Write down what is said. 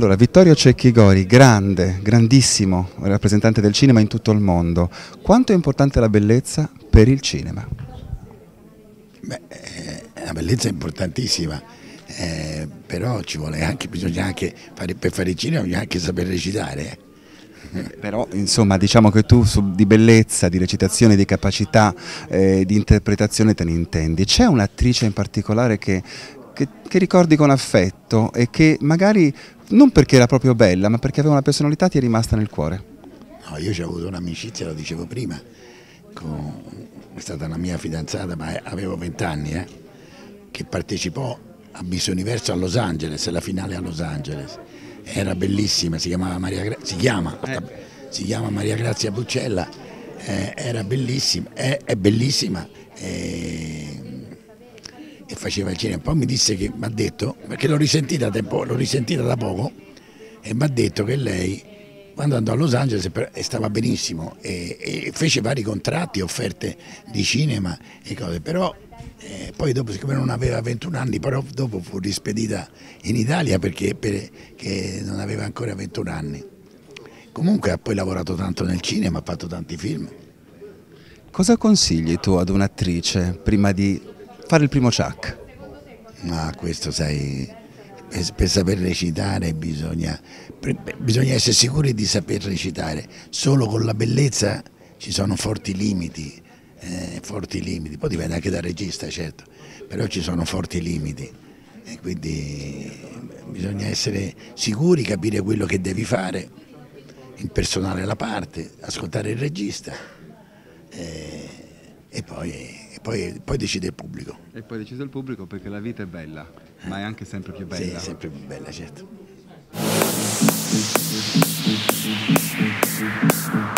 Allora, Vittorio Cecchi Gori, grande, grandissimo rappresentante del cinema in tutto il mondo. Quanto è importante la bellezza per il cinema? Beh, la bellezza è importantissima, però ci vuole anche, per fare il cinema bisogna anche saper recitare. Però insomma, diciamo che tu di bellezza, di recitazione, di capacità, di interpretazione te ne intendi. C'è un'attrice in particolare che ricordi con affetto e che magari non perché era proprio bella, ma perché aveva una personalità ti è rimasta nel cuore? No, io ci ho avuto un'amicizia, lo dicevo prima, è stata la mia fidanzata, ma avevo 20 anni, che partecipò a Miss Universe a Los Angeles, alla finale a Los Angeles. Era bellissima, si chiama Maria Grazia Buccella, era bellissima, è bellissima e faceva il cinema. Poi mi disse che, mi ha detto, perché l'ho risentita da poco, e mi ha detto che lei quando andò a Los Angeles stava benissimo e fece vari contratti, offerte di cinema e cose, però poi dopo, siccome non aveva 21 anni, però dopo fu rispedita in Italia perché non aveva ancora 21 anni. Comunque ha poi lavorato tanto nel cinema, ha fatto tanti film. Cosa consigli tu ad un'attrice prima di fare il primo ciak? Ma questo, sai, per saper recitare bisogna essere sicuri di saper recitare. Solo con la bellezza ci sono forti limiti, poi dipende anche dal regista, certo, però ci sono forti limiti e quindi bisogna essere sicuri, capire quello che devi fare, impersonare la parte, ascoltare il regista e poi decide il pubblico. E poi decide il pubblico, perché la vita è bella, ma è anche sempre più bella. Sì, è sempre più bella, certo.